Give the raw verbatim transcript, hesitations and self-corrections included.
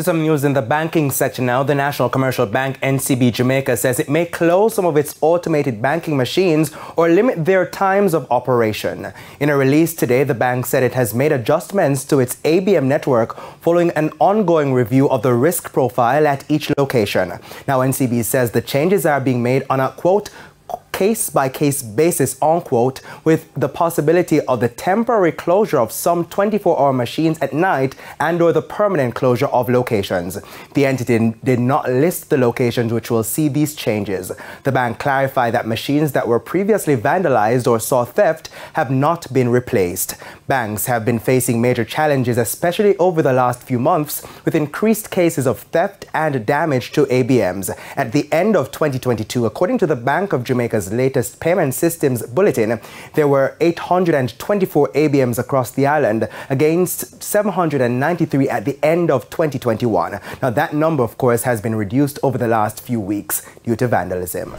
To some news in the banking section now, the National Commercial Bank, N C B Jamaica, says it may close some of its automated banking machines or limit their times of operation. In a release today, the bank said it has made adjustments to its A B M network following an ongoing review of the risk profile at each location. Now, N C B says the changes are being made on a, quote, case-by-case basis, unquote, with the possibility of the temporary closure of some twenty-four hour machines at night and or the permanent closure of locations. The entity did not list the locations which will see these changes. The bank clarified that machines that were previously vandalized or saw theft have not been replaced. Banks have been facing major challenges, especially over the last few months, with increased cases of theft and damage to A B Ms. At the end of twenty twenty-two, according to the Bank of Jamaica's latest payment systems bulletin, there were eight hundred twenty-four A B Ms across the island against seven hundred ninety-three at the end of twenty twenty-one. Now that number, of course, has been reduced over the last few weeks due to vandalism.